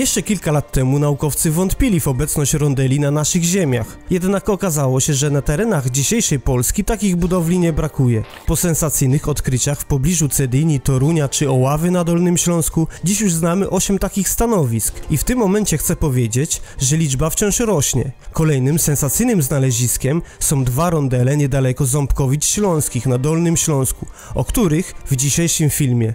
Jeszcze kilka lat temu naukowcy wątpili w obecność rondeli na naszych ziemiach. Jednak okazało się, że na terenach dzisiejszej Polski takich budowli nie brakuje. Po sensacyjnych odkryciach w pobliżu Cedynii, Torunia czy Oławy na Dolnym Śląsku dziś już znamy 8 takich stanowisk i w tym momencie chcę powiedzieć, że liczba wciąż rośnie. Kolejnym sensacyjnym znaleziskiem są 2 rondele niedaleko Ząbkowic Śląskich na Dolnym Śląsku, o których w dzisiejszym filmie.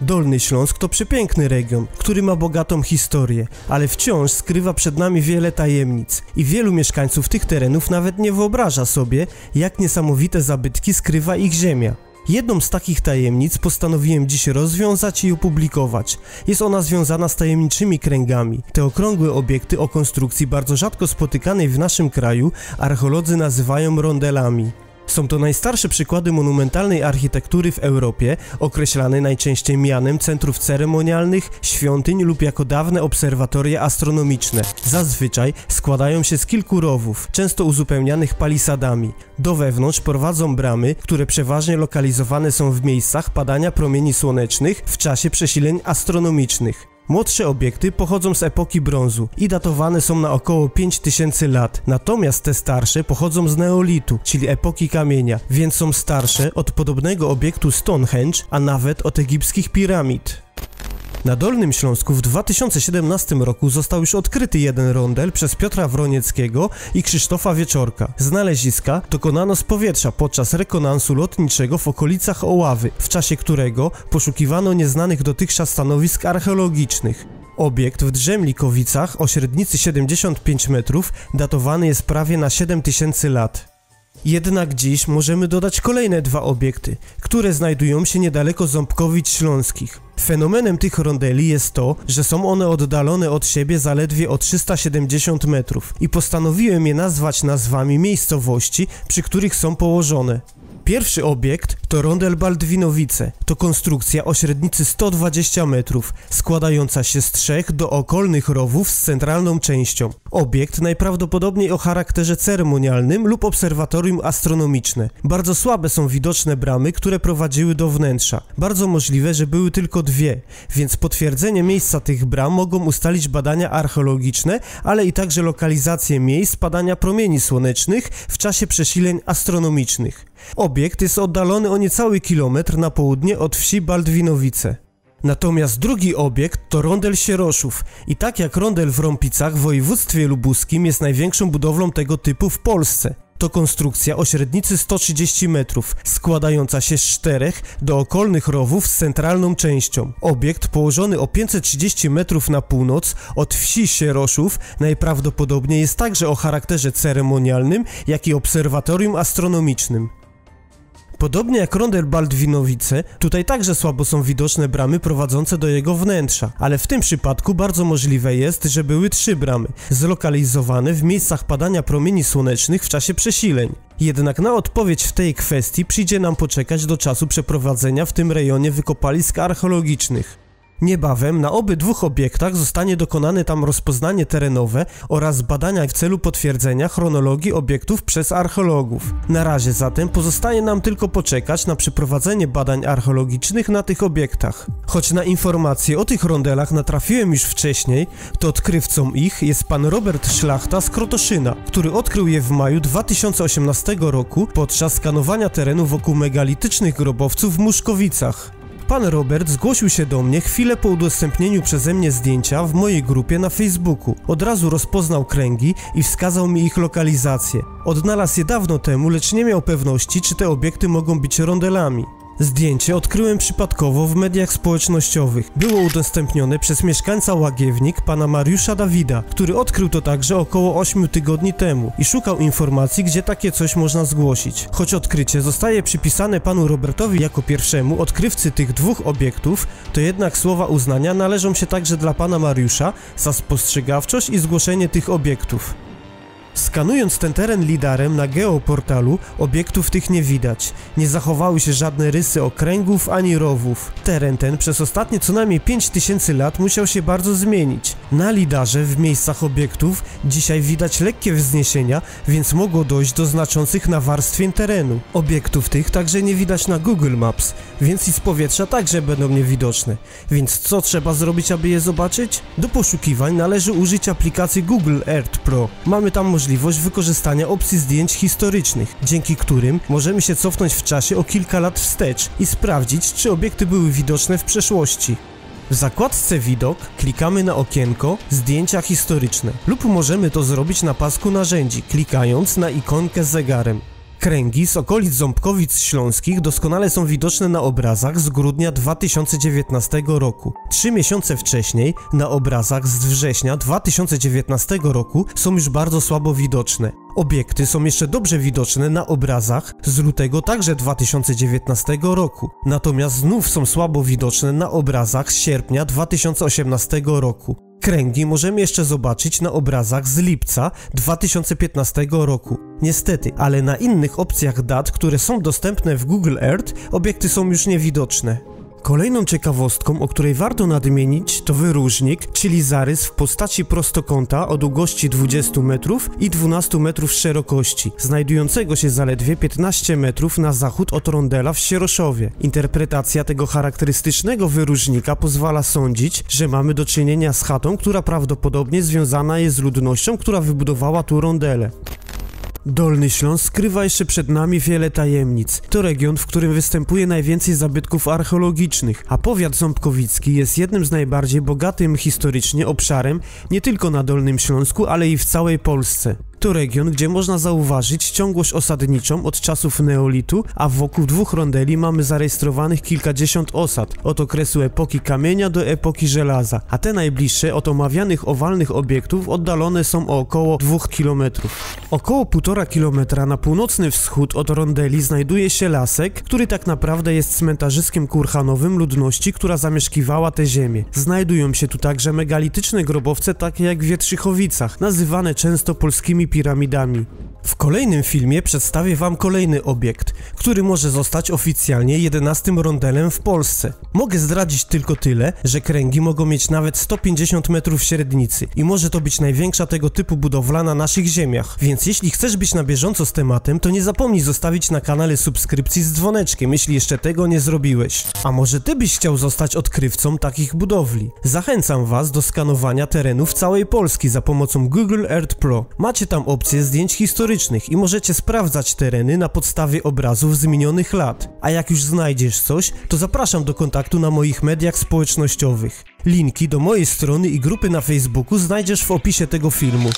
Dolny Śląsk to przepiękny region, który ma bogatą historię, ale wciąż skrywa przed nami wiele tajemnic i wielu mieszkańców tych terenów nawet nie wyobraża sobie, jak niesamowite zabytki skrywa ich ziemia. Jedną z takich tajemnic postanowiłem dziś rozwiązać i opublikować. Jest ona związana z tajemniczymi kręgami. Te okrągłe obiekty o konstrukcji bardzo rzadko spotykanej w naszym kraju archeolodzy nazywają rondelami. Są to najstarsze przykłady monumentalnej architektury w Europie, określane najczęściej mianem centrów ceremonialnych, świątyń lub jako dawne obserwatoria astronomiczne. Zazwyczaj składają się z kilku rowów, często uzupełnianych palisadami. Do wewnątrz prowadzą bramy, które przeważnie lokalizowane są w miejscach padania promieni słonecznych w czasie przesileń astronomicznych. Młodsze obiekty pochodzą z epoki brązu i datowane są na około 5000 lat, natomiast te starsze pochodzą z neolitu, czyli epoki kamienia, więc są starsze od podobnego obiektu Stonehenge, a nawet od egipskich piramid. Na Dolnym Śląsku w 2017 roku został już odkryty jeden rondel przez Piotra Wronieckiego i Krzysztofa Wieczorka. Znaleziska dokonano z powietrza podczas rekonansu lotniczego w okolicach Oławy, w czasie którego poszukiwano nieznanych dotychczas stanowisk archeologicznych. Obiekt w Drzemlikowicach o średnicy 75 metrów datowany jest prawie na 7000 lat. Jednak dziś możemy dodać kolejne 2 obiekty, które znajdują się niedaleko Ząbkowic Śląskich. Fenomenem tych rondeli jest to, że są one oddalone od siebie zaledwie o 370 metrów i postanowiłem je nazwać nazwami miejscowości, przy których są położone. Pierwszy obiekt to rondel Baldwinowice. To konstrukcja o średnicy 120 metrów, składająca się z 3 dookolnych rowów z centralną częścią. Obiekt najprawdopodobniej o charakterze ceremonialnym lub obserwatorium astronomiczne. Bardzo słabe są widoczne bramy, które prowadziły do wnętrza. Bardzo możliwe, że były tylko 2, więc potwierdzenie miejsca tych bram mogą ustalić badania archeologiczne, ale i także lokalizację miejsc padania promieni słonecznych w czasie przesileń astronomicznych. Obiekt jest oddalony o niecały kilometr na południe od wsi Baldwinowice. Natomiast drugi obiekt to rondel Sieroszów i tak jak rondel w Rąpicach w województwie lubuskim jest największą budowlą tego typu w Polsce. To konstrukcja o średnicy 130 metrów, składająca się z 4 dookolnych rowów z centralną częścią. Obiekt położony o 530 metrów na północ od wsi Sieroszów najprawdopodobniej jest także o charakterze ceremonialnym, jak i obserwatorium astronomicznym. Podobnie jak rondel Baldwinowice, tutaj także słabo są widoczne bramy prowadzące do jego wnętrza, ale w tym przypadku bardzo możliwe jest, że były 3 bramy, zlokalizowane w miejscach padania promieni słonecznych w czasie przesileń. Jednak na odpowiedź w tej kwestii przyjdzie nam poczekać do czasu przeprowadzenia w tym rejonie wykopalisk archeologicznych. Niebawem na obydwu obiektach zostanie dokonane tam rozpoznanie terenowe oraz badania w celu potwierdzenia chronologii obiektów przez archeologów. Na razie zatem pozostaje nam tylko poczekać na przeprowadzenie badań archeologicznych na tych obiektach. Choć na informacje o tych rondelach natrafiłem już wcześniej, to odkrywcą ich jest pan Robert Szlachta z Krotoszyna, który odkrył je w maju 2018 roku podczas skanowania terenu wokół megalitycznych grobowców w Muszkowicach. Pan Robert zgłosił się do mnie chwilę po udostępnieniu przeze mnie zdjęcia w mojej grupie na Facebooku. Od razu rozpoznał kręgi i wskazał mi ich lokalizację. Odnalazł je dawno temu, lecz nie miał pewności, czy te obiekty mogą być rondelami. Zdjęcie odkryłem przypadkowo w mediach społecznościowych. Było udostępnione przez mieszkańca Łagiewnik, pana Mariusza Dawida, który odkrył to także około 8 tygodni temu i szukał informacji, gdzie takie coś można zgłosić. Choć odkrycie zostaje przypisane panu Robertowi jako pierwszemu odkrywcy tych 2 obiektów, to jednak słowa uznania należą się także dla pana Mariusza za spostrzegawczość i zgłoszenie tych obiektów. Skanując ten teren lidarem na geoportalu, obiektów tych nie widać. Nie zachowały się żadne rysy okręgów ani rowów. Teren ten przez ostatnie co najmniej 5000 lat musiał się bardzo zmienić. Na lidarze w miejscach obiektów dzisiaj widać lekkie wzniesienia, więc mogło dojść do znaczących nawarstwień terenu. Obiektów tych także nie widać na Google Maps, więc i z powietrza także będą niewidoczne. Więc co trzeba zrobić, aby je zobaczyć? Do poszukiwań należy użyć aplikacji Google Earth Pro. Mamy tam możliwość wykorzystania opcji zdjęć historycznych, dzięki którym możemy się cofnąć w czasie o kilka lat wstecz i sprawdzić, czy obiekty były widoczne w przeszłości. W zakładce Widok klikamy na okienko Zdjęcia historyczne lub możemy to zrobić na pasku narzędzi, klikając na ikonkę z zegarem. Kręgi z okolic Ząbkowic Śląskich doskonale są widoczne na obrazach z grudnia 2019 roku. 3 miesiące wcześniej na obrazach z września 2019 roku są już bardzo słabo widoczne. Obiekty są jeszcze dobrze widoczne na obrazach z lutego także 2019 roku, natomiast znów są słabo widoczne na obrazach z sierpnia 2018 roku. Kręgi możemy jeszcze zobaczyć na obrazach z lipca 2015 roku. Niestety, ale na innych opcjach dat, które są dostępne w Google Earth, obiekty są już niewidoczne. Kolejną ciekawostką, o której warto nadmienić, to wyróżnik, czyli zarys w postaci prostokąta o długości 20 metrów i 12 metrów szerokości, znajdującego się zaledwie 15 metrów na zachód od Rondela w Sieroszowie. Interpretacja tego charakterystycznego wyróżnika pozwala sądzić, że mamy do czynienia z chatą, która prawdopodobnie związana jest z ludnością, która wybudowała tu rondele. Dolny Śląsk skrywa jeszcze przed nami wiele tajemnic. To region, w którym występuje najwięcej zabytków archeologicznych, a powiat ząbkowicki jest jednym z najbardziej bogatym historycznie obszarem nie tylko na Dolnym Śląsku, ale i w całej Polsce. To region, gdzie można zauważyć ciągłość osadniczą od czasów neolitu, a wokół dwóch rondeli mamy zarejestrowanych kilkadziesiąt osad, od okresu epoki kamienia do epoki żelaza, a te najbliższe od omawianych owalnych obiektów oddalone są o około 2 km. Około 1,5 km na północny wschód od rondeli znajduje się lasek, który tak naprawdę jest cmentarzyskiem kurhanowym ludności, która zamieszkiwała te ziemię. Znajdują się tu także megalityczne grobowce takie jak w Wietrzychowicach, nazywane często polskimi piramidami. W kolejnym filmie przedstawię Wam kolejny obiekt, który może zostać oficjalnie 11. rondelem w Polsce. Mogę zdradzić tylko tyle, że kręgi mogą mieć nawet 150 metrów średnicy i może to być największa tego typu budowla na naszych ziemiach. Więc jeśli chcesz być na bieżąco z tematem, to nie zapomnij zostawić na kanale subskrypcji z dzwoneczkiem, jeśli jeszcze tego nie zrobiłeś. A może Ty byś chciał zostać odkrywcą takich budowli? Zachęcam Was do skanowania terenów całej Polski za pomocą Google Earth Pro. Macie tam opcję zdjęć historycznych i możecie sprawdzać tereny na podstawie obrazów z minionych lat. A jak już znajdziesz coś, to zapraszam do kontaktu na moich mediach społecznościowych. Linki do mojej strony i grupy na Facebooku znajdziesz w opisie tego filmu.